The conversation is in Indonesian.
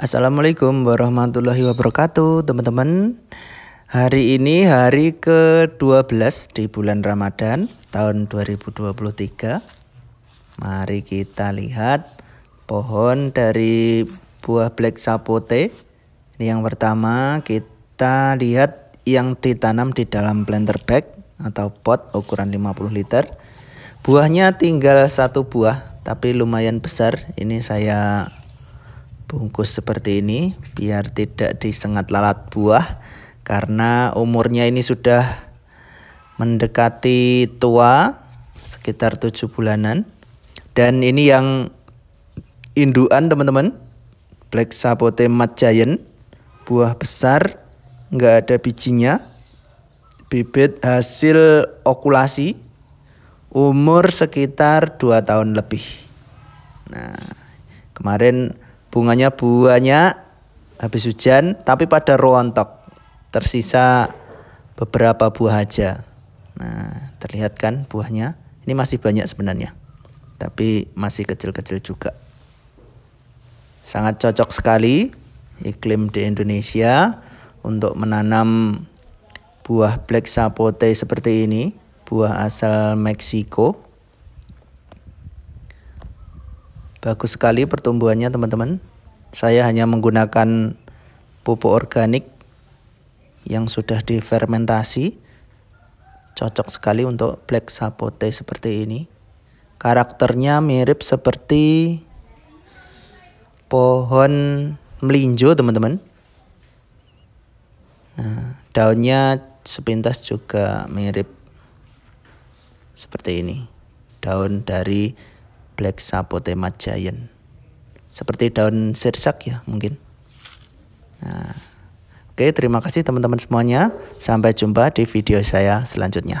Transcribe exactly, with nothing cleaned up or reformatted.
Assalamualaikum warahmatullahi wabarakatuh teman-teman. Hari ini hari ke dua belas di bulan Ramadan tahun dua ribu dua puluh tiga. Mari kita lihat pohon dari buah black sapote. Ini yang pertama kita lihat yang ditanam di dalam planter bag atau pot ukuran lima puluh liter. Buahnya tinggal satu buah, tapi lumayan besar. Ini saya bungkus seperti ini biar tidak disengat lalat buah, karena umurnya ini sudah mendekati tua, sekitar tujuh bulanan. Dan ini yang indukan teman-teman, black sapote mad giant, buah besar, nggak ada bijinya, bibit hasil okulasi. Umur sekitar dua tahun lebih. Nah, kemarin bunganya buahnya habis hujan, tapi pada rontok. Tersisa beberapa buah aja. Nah, terlihat kan buahnya? Ini masih banyak sebenarnya, tapi masih kecil-kecil juga. Sangat cocok sekali iklim di Indonesia untuk menanam buah black sapote seperti ini. Buah asal Meksiko. Bagus sekali pertumbuhannya teman-teman. Saya hanya menggunakan pupuk organik yang sudah difermentasi. Cocok sekali untuk black sapote seperti ini. Karakternya mirip seperti pohon melinjo teman-teman. Nah, daunnya sepintas juga mirip seperti ini, daun dari black sapote mad giant, seperti daun sirsak ya mungkin. Nah, oke, terima kasih teman-teman semuanya. Sampai jumpa di video saya selanjutnya.